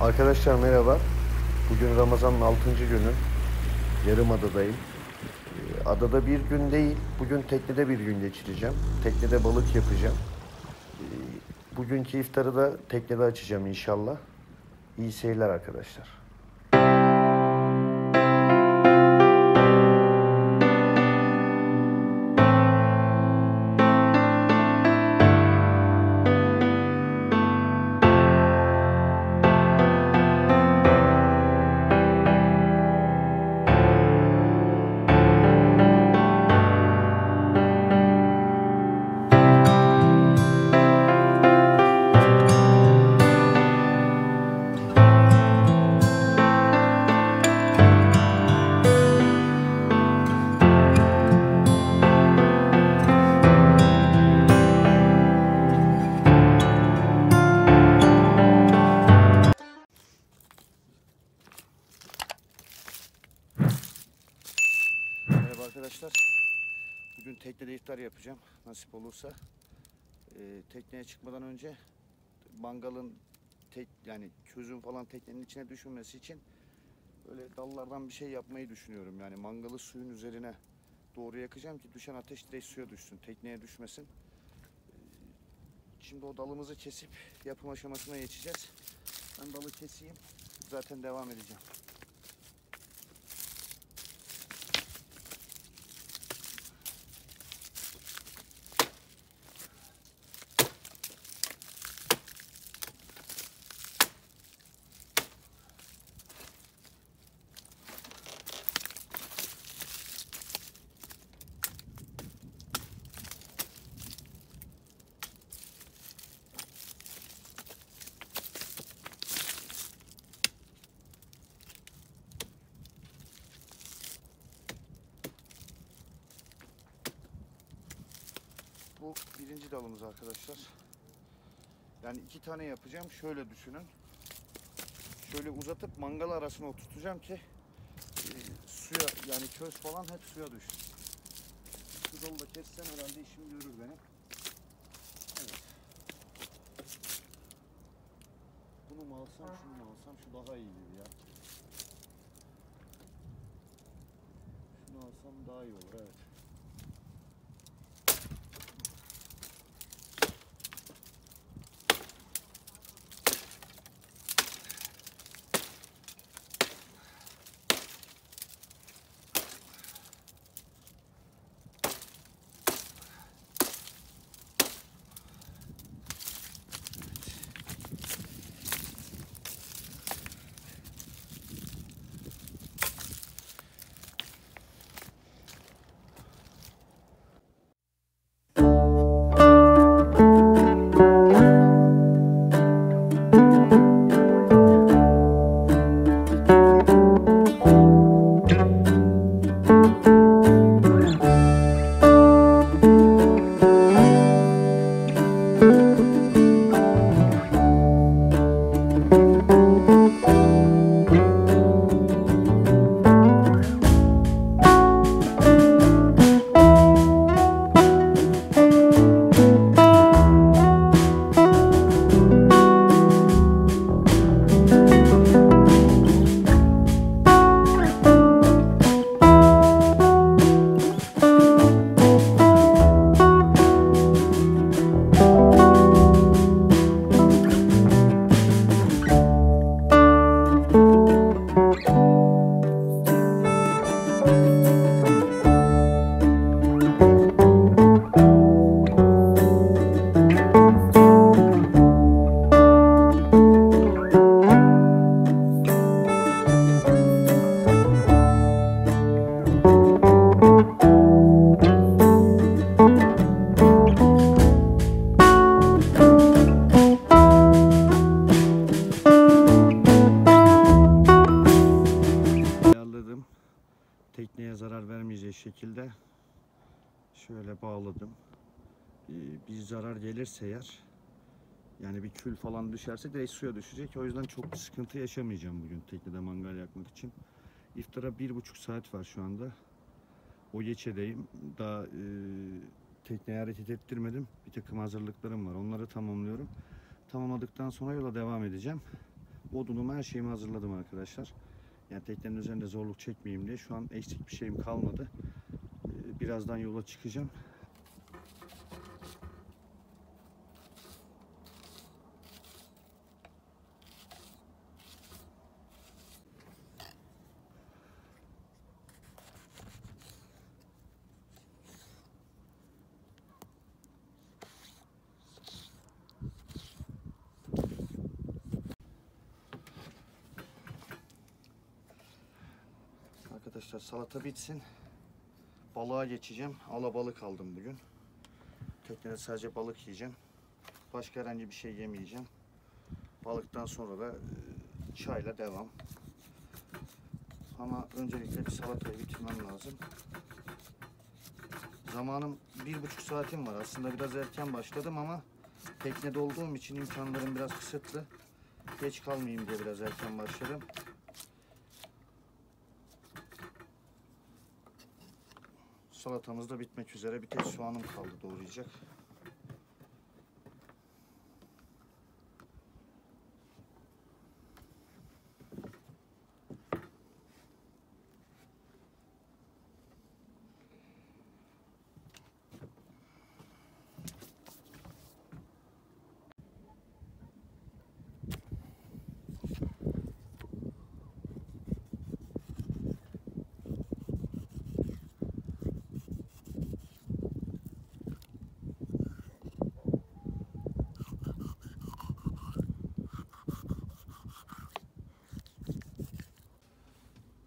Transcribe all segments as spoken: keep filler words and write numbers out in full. Arkadaşlar merhaba. Bugün Ramazan'ın altıncı günü. Yarımada'dayım. Adada bir gün değil, bugün teknede bir gün geçireceğim. Teknede balık yapacağım. Bugünkü iftarı da teknede açacağım inşallah. İyi seyirler arkadaşlar. Arkadaşlar bugün teknede iftar yapacağım nasip olursa. E, tekneye çıkmadan önce mangalın tek yani közün falan teknenin içine düşmemesi için böyle dallardan bir şey yapmayı düşünüyorum. Yani mangalı suyun üzerine doğru yakacağım ki düşen ateş direkt suya düşsün, tekneye düşmesin. E, şimdi o dalımızı kesip yapım aşamasına geçeceğiz. Ben dalı keseyim, zaten devam edeceğim. Bu birinci dalımız arkadaşlar. Yani iki tane yapacağım. Şöyle düşünün. Şöyle uzatıp mangal arasına oturtacağım ki e, suya yani köz falan hep suya düşsün. Şu dalı da kessem herhalde işim görür benim. Evet. Bunu mu alsam, şunu mu alsam? Şu daha iyi gibi ya. Şunu alsam daha iyi olur. Evet. Şekilde şöyle bağladım. Ee, bir zarar gelirse eğer, yani bir kül falan düşerse direkt suya düşecek. O yüzden çok bir sıkıntı yaşamayacağım bugün teknede mangal yakmak için. İftara bir buçuk saat var şu anda. O geçedeyim. Daha e, tekneye hareket ettirmedim. Bir takım hazırlıklarım var. Onları tamamlıyorum. Tamamladıktan sonra yola devam edeceğim. Odunumu, her şeyimi hazırladım arkadaşlar. Yani teknenin üzerinde zorluk çekmeyeyim diye. Şu an eksik bir şeyim kalmadı. Birazdan yola çıkacağım. Arkadaşlar salata bitsin, balığa geçeceğim. Alabalık aldım bugün. Teknede sadece balık yiyeceğim. Başka herhangi bir şey yemeyeceğim. Balıktan sonra da çayla devam. Ama öncelikle bir salatayı bitirmem lazım. Zamanım bir buçuk saatim var. Aslında biraz erken başladım ama teknede olduğum için imkanlarım biraz kısıtlı. Geç kalmayayım diye biraz erken başladım. Salatamız da bitmek üzere. Bir tek soğanım kaldı doğrayacak.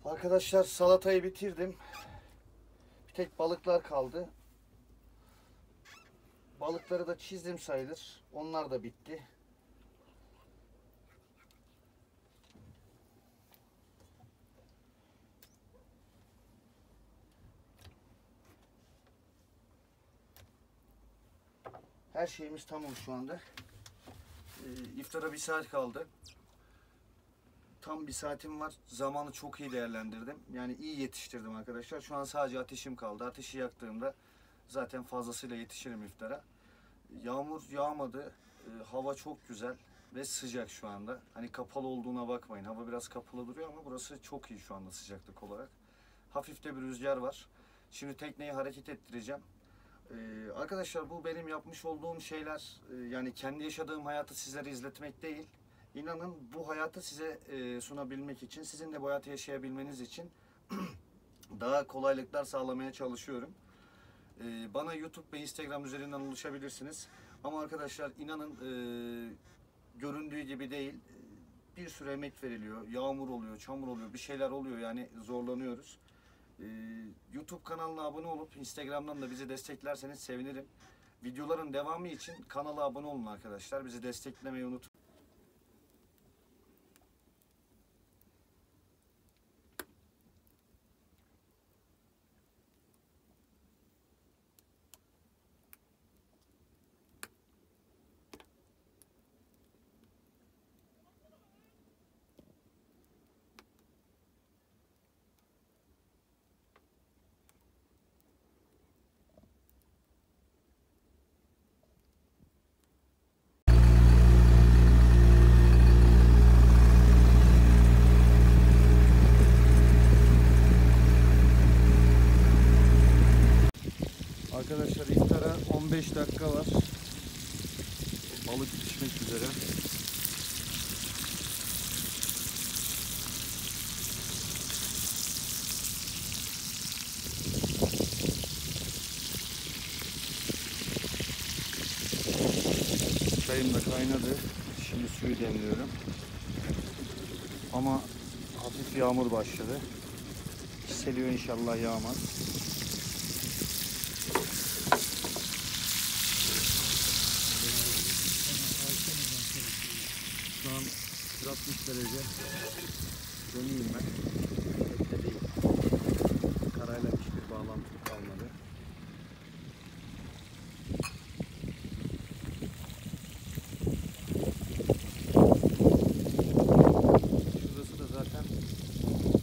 Arkadaşlar salatayı bitirdim. Bir tek balıklar kaldı. Balıkları da çizdim sayılır. Onlar da bitti. Her şeyimiz tamam şu anda. İftara bir saat kaldı. Tam bir saatim var. Zamanı çok iyi değerlendirdim. Yani iyi yetiştirdim arkadaşlar. Şu an sadece ateşim kaldı. Ateşi yaktığımda zaten fazlasıyla yetişirim iftara. Yağmur yağmadı. E, hava çok güzel ve sıcak şu anda. Hani kapalı olduğuna bakmayın. Hava biraz kapalı duruyor ama burası çok iyi şu anda sıcaklık olarak. Hafif de bir rüzgar var. Şimdi tekneyi hareket ettireceğim. E, arkadaşlar bu benim yapmış olduğum şeyler. E, yani kendi yaşadığım hayatı sizlere izletmek değil. İnanın bu hayatı size sunabilmek için, sizin de bu hayatı yaşayabilmeniz için daha kolaylıklar sağlamaya çalışıyorum. Bana YouTube ve Instagram üzerinden ulaşabilirsiniz. Ama arkadaşlar inanın göründüğü gibi değil. Bir sürü emek veriliyor, yağmur oluyor, çamur oluyor, bir şeyler oluyor yani zorlanıyoruz. YouTube kanalına abone olup Instagram'dan da bizi desteklerseniz sevinirim. Videoların devamı için kanala abone olun arkadaşlar. Bizi desteklemeyi unutmayın. Arkadaşlar iftara on beş dakika var. Balık pişmek üzere. Çayım da kaynadı. Şimdi suyu demliyorum. Ama hafif yağmur başladı. Seliyor inşallah yağmaz. altmış derece döneyim ben. Tekne değil. Karayla hiçbir bağlantı kalmadı. Şurası da zaten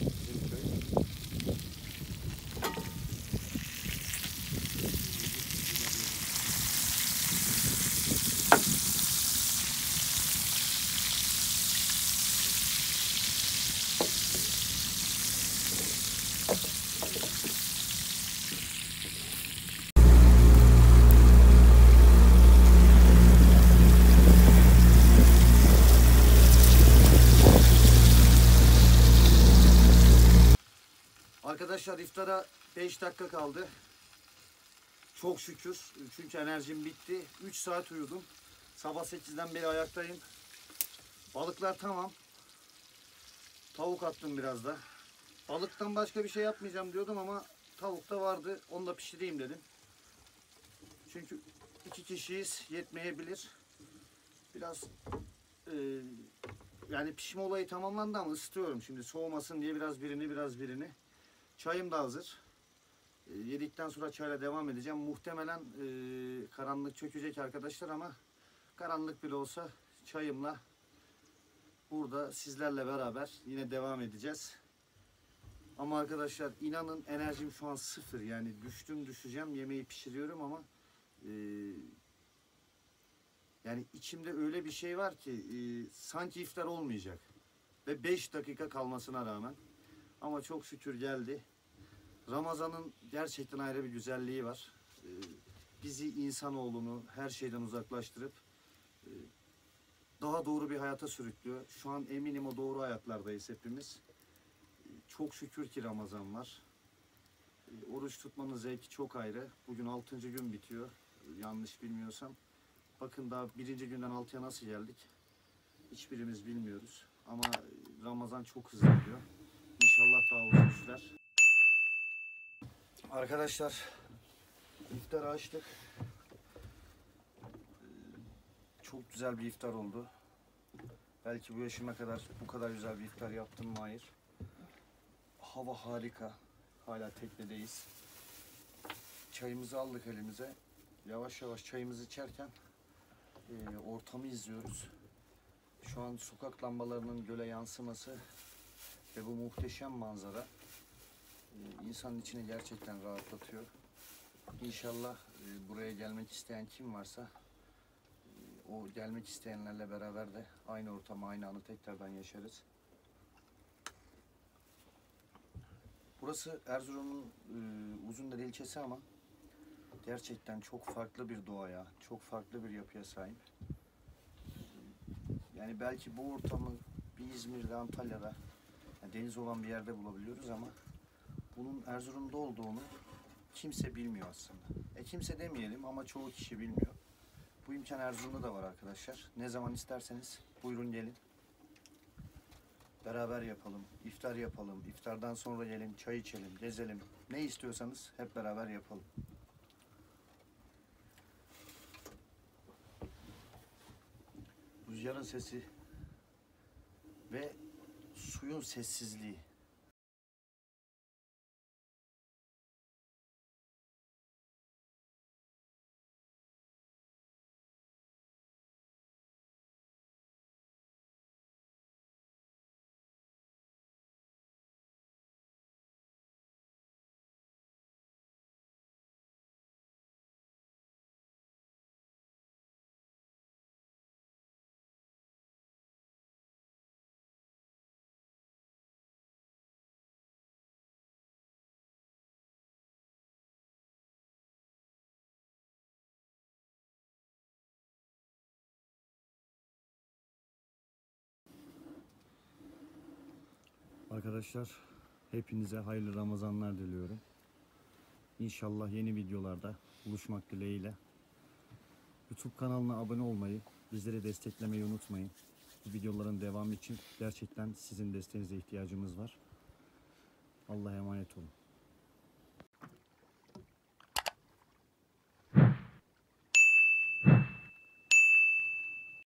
bizim köy. Arkadaşlar iftara beş dakika kaldı. Çok şükür. Çünkü enerjim bitti. üç saat uyudum. Sabah sekizden beri ayaktayım. Balıklar tamam. Tavuk attım biraz da. Balıktan başka bir şey yapmayacağım diyordum ama tavuk da vardı. Onu da pişireyim dedim. Çünkü iki kişiyiz. Yetmeyebilir. Biraz e, yani pişme olayı tamamlandı ama ısıtıyorum şimdi. Soğumasın diye biraz birini biraz birini. Çayım da hazır. E, yedikten sonra çayla devam edeceğim. Muhtemelen e, karanlık çökecek arkadaşlar ama karanlık bile olsa çayımla burada sizlerle beraber yine devam edeceğiz. Ama arkadaşlar inanın enerjim şu an sıfır. Yani düştüm düşeceğim. Yemeği pişiriyorum ama e, yani içimde öyle bir şey var ki e, sanki iftar olmayacak. Ve beş dakika kalmasına rağmen. Ama çok şükür geldi. Ramazan'ın gerçekten ayrı bir güzelliği var. E, bizi, insanoğlunu her şeyden uzaklaştırıp e, daha doğru bir hayata sürüklüyor. Şu an eminim o doğru hayatlardayız hepimiz. Çok şükür ki Ramazan var. Oruç tutmanın zevki çok ayrı. Bugün altıncı gün bitiyor. Yanlış bilmiyorsam. Bakın daha birinci günden altıya nasıl geldik? Hiçbirimiz bilmiyoruz. Ama Ramazan çok hızlı gidiyor. İnşallah daha uzun sürer. Arkadaşlar iftarı açtık. Çok güzel bir iftar oldu. Belki bu yaşıma kadar bu kadar güzel bir iftar yaptım mı? Hayır. Hava harika. Hala teknedeyiz. Çayımızı aldık elimize. Yavaş yavaş çayımızı içerken e, ortamı izliyoruz. Şu an sokak lambalarının göle yansıması ve bu muhteşem manzara e, insanın içini gerçekten rahatlatıyor. İnşallah e, buraya gelmek isteyen kim varsa e, o gelmek isteyenlerle beraber de aynı ortamı, aynı anı tekrardan yaşarız. Burası Erzurum'un e, Uzundere ilçesi ama gerçekten çok farklı bir doğaya, çok farklı bir yapıya sahip. Yani belki bu ortamı bir İzmir'de, Antalya'da, yani deniz olan bir yerde bulabiliyoruz ama bunun Erzurum'da olduğunu kimse bilmiyor aslında. E kimse demeyelim ama çoğu kişi bilmiyor. Bu imkan Erzurum'da da var arkadaşlar. Ne zaman isterseniz buyurun gelin. Beraber yapalım, iftar yapalım, iftardan sonra gelin, çay içelim, gezelim. Ne istiyorsanız hep beraber yapalım. Rüzgarın sesi ve suyun sessizliği. Arkadaşlar hepinize hayırlı Ramazanlar diliyorum. İnşallah yeni videolarda buluşmak dileğiyle. YouTube kanalına abone olmayı, bizleri desteklemeyi unutmayın. Bu videoların devamı için gerçekten sizin desteğinize ihtiyacımız var. Allah'a emanet olun.